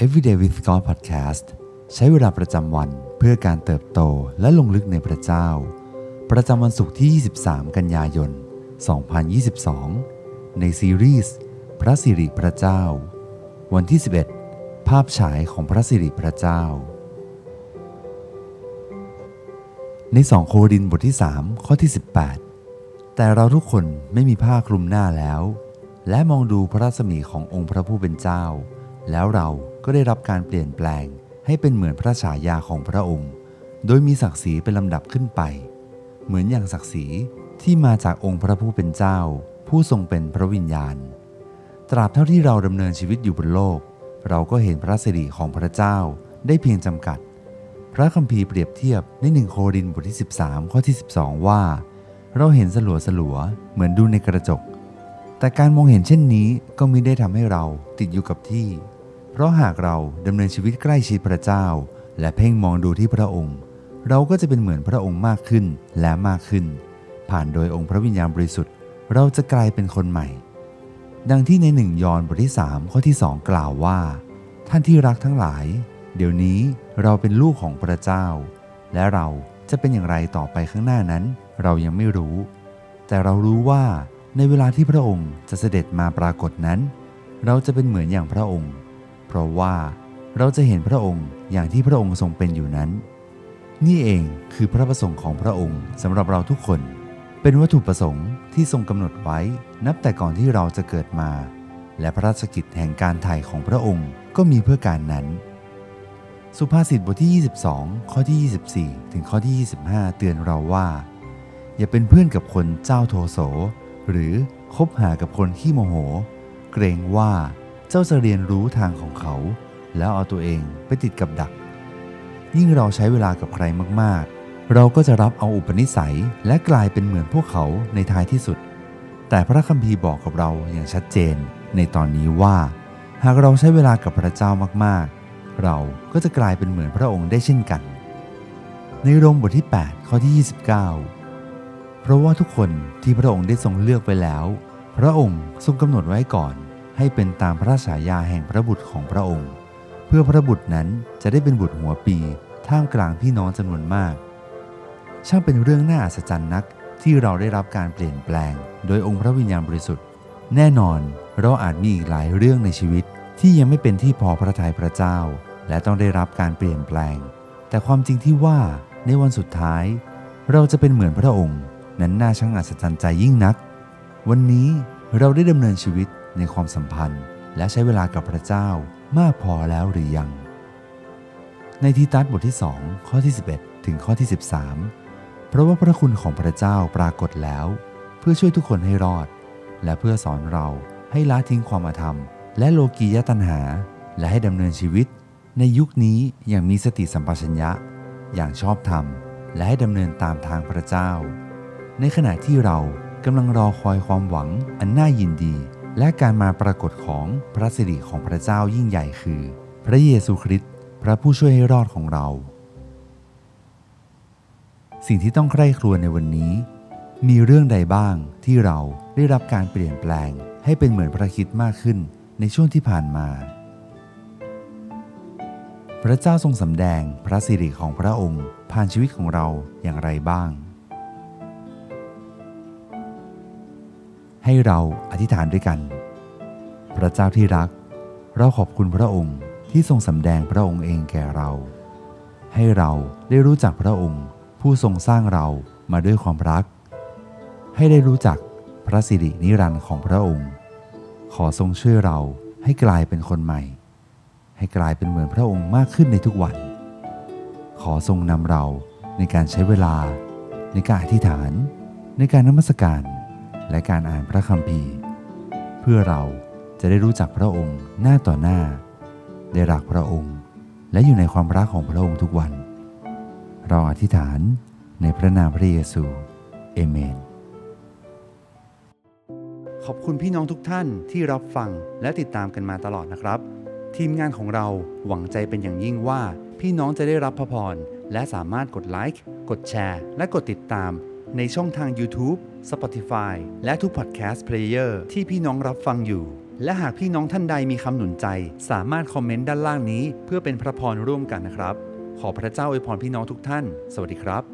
Every Day with God Podcast ใช้เวลาประจำวันเพื่อการเติบโตและลงลึกในพระเจ้าประจำวันศุกร์ที่23กันยายน2022ในซีรีส์พระสิริพระเจ้าวันที่11ภาพฉายของพระสิริพระเจ้าใน2โครินธ์บทที่3ข้อที่18แต่เราทุกคนไม่มีผ้าคลุมหน้าแล้วและมองดูพระรัศมีขององค์พระผู้เป็นเจ้าแล้วเราก็ได้รับการเปลี่ยนแปลงให้เป็นเหมือนพระฉายาของพระองค์โดยมีศักดิ์ศรีเป็นลำดับขึ้นไปเหมือนอย่างศักดิ์ศรีที่มาจากองค์พระผู้เป็นเจ้าผู้ทรงเป็นพระวิญญาณตราบเท่าที่เราดำเนินชีวิตอยู่บนโลกเราก็เห็นพระสิริของพระเจ้าได้เพียงจำกัดพระคัมภีร์เปรียบเทียบใน1โครินธ์บทที่13ข้อที่12ว่าเราเห็นสลัวเหมือนดูในกระจกแต่การมองเห็นเช่นนี้ก็มิได้ทำให้เราติดอยู่กับที่เพราะหากเราดำเนินชีวิตใกล้ชิดพระเจ้าและเพ่งมองดูที่พระองค์เราก็จะเป็นเหมือนพระองค์มากขึ้นและมากขึ้นผ่านโดยองค์พระวิญญาณบริสุทธิ์เราจะกลายเป็นคนใหม่ดังที่ใน1ยอห์นบทที่3ข้อที่2กล่าวว่าท่านที่รักทั้งหลายเดี๋ยวนี้เราเป็นลูกของพระเจ้าและเราจะเป็นอย่างไรต่อไปข้างหน้านั้นเรายังไม่รู้แต่เรารู้ว่าในเวลาที่พระองค์จะเสด็จมาปรากฏนั้นเราจะเป็นเหมือนอย่างพระองค์เพราะว่าเราจะเห็นพระองค์อย่างที่พระองค์ทรงเป็นอยู่นั้นนี่เองคือพระประสงค์ของพระองค์สำหรับเราทุกคนเป็นวัตถุประสงค์ที่ทรงกำหนดไว้นับแต่ก่อนที่เราจะเกิดมาและพระราชกิจแห่งการไถ่ของพระองค์ก็มีเพื่อการนั้นสุภาษิตบทที่22ข้อที่24ถึงข้อที่25เตือนเราว่าอย่าเป็นเพื่อนกับคนเจ้าโทโสหรือคบหากับคนขี้โมโหเกรงว่าเจ้าจะเรียนรู้ทางของเขาแล้วเอาตัวเองไปติดกับดักยิ่งเราใช้เวลากับใครมากๆเราก็จะรับเอาอุปนิสัยและกลายเป็นเหมือนพวกเขาในท้ายที่สุดแต่พระคัมภีร์บอกกับเราอย่างชัดเจนในตอนนี้ว่าหากเราใช้เวลากับพระเจ้ามากๆเราก็จะกลายเป็นเหมือนพระองค์ได้เช่นกันในโรมบทที่8ข้อที่29เพราะว่าทุกคนที่พระองค์ได้ทรงเลือกไว้แล้วพระองค์ทรงกำหนดไว้ก่อนให้เป็นตามพระฉายาแห่งพระบุตรของพระองค์เพื่อพระบุตรนั้นจะได้เป็นบุตรหัวปีท่ามกลางพี่น้องจำนวนมากช่างเป็นเรื่องน่าอัศจรรย์นักที่เราได้รับการเปลี่ยนแปลงโดยองค์พระวิญญาณบริสุทธิ์แน่นอนเราอาจมีอีกหลายเรื่องในชีวิตที่ยังไม่เป็นที่พอพระทัยพระเจ้าและต้องได้รับการเปลี่ยนแปลงแต่ความจริงที่ว่าในวันสุดท้ายเราจะเป็นเหมือนพระองค์นั้นน่าช่างอัศจรรย์ใจยิ่งนักวันนี้เราได้ดำเนินชีวิตในความสัมพันธ์และใช้เวลากับพระเจ้ามากพอแล้วหรือยังในทีตัสบทที่2ข้อที่11ถึงข้อที่13เพราะว่าพระคุณของพระเจ้าปรากฏแล้วเพื่อช่วยทุกคนให้รอดและเพื่อสอนเราให้ละทิ้งความอธรรมและโลกียตัณหาและให้ดำเนินชีวิตในยุคนี้อย่างมีสติสัมปชัญญะอย่างชอบธรรมและให้ดำเนินตามทางพระเจ้าในขณะที่เรากำลังรอคอยความหวังอันน่ายินดีและการมาปรากฏของพระสิริของพระเจ้ายิ่งใหญ่คือพระเยซูคริสต์พระผู้ช่วยให้รอดของเราสิ่งที่ต้องใคร่ครวญในวันนี้มีเรื่องใดบ้างที่เราได้รับการเปลี่ยนแปลงให้เป็นเหมือนพระคริสต์มากขึ้นในช่วงที่ผ่านมาพระเจ้าทรงสำแดงพระสิริของพระองค์ผ่านชีวิตของเราอย่างไรบ้างให้เราอธิษฐานด้วยกันพระเจ้าที่รักเราขอบคุณพระองค์ที่ทรงสำแดงพระองค์เองแก่เราให้เราได้รู้จักพระองค์ผู้ทรงสร้างเรามาด้วยความรักให้ได้รู้จักพระสิรินิรันดร์ของพระองค์ขอทรงช่วยเราให้กลายเป็นคนใหม่ให้กลายเป็นเหมือนพระองค์มากขึ้นในทุกวันขอทรงนำเราในการใช้เวลาในการอธิษฐานในการนมัสการและการอ่านพระคัมภีร์เพื่อเราจะได้รู้จักพระองค์หน้าต่อหน้าได้รักพระองค์และอยู่ในความรักของพระองค์ทุกวันเราอธิษฐานในพระนามพระเยซูเอเมนขอบคุณพี่น้องทุกท่านที่รับฟังและติดตามกันมาตลอดนะครับทีมงานของเราหวังใจเป็นอย่างยิ่งว่าพี่น้องจะได้รับพระพรและสามารถกดไลค์กดแชร์และกดติดตามในช่องทาง YouTube Spotify และทุก Podcast Player ที่พี่น้องรับฟังอยู่ และหากพี่น้องท่านใดมีคำหนุนใจสามารถคอมเมนต์ด้านล่างนี้เพื่อเป็นพระพรร่วมกันนะครับขอพระเจ้าอวยพรพี่น้องทุกท่านสวัสดีครับ